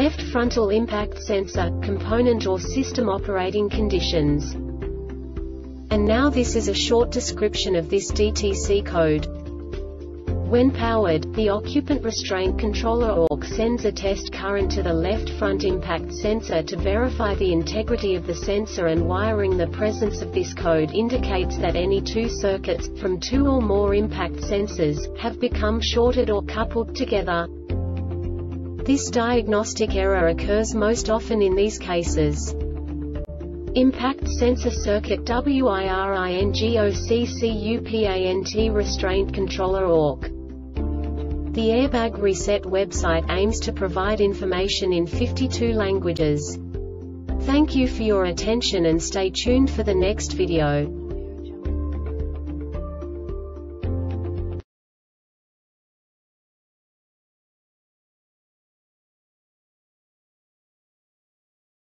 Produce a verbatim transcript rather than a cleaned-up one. left frontal impact sensor, component or system operating conditions. And now this is a short description of this D T C code. When powered, the occupant restraint controller O R C sends a test current to the left front impact sensor to verify the integrity of the sensor, and wiring. The presence of this code indicates that any two circuits, from two or more impact sensors, have become shorted or coupled together. This diagnostic error occurs most often in these cases. Impact sensor circuit wiring O C C U P A N T restraint controller O R C. The Airbag Reset website aims to provide information in fifty-two languages. Thank you for your attention and stay tuned for the next video.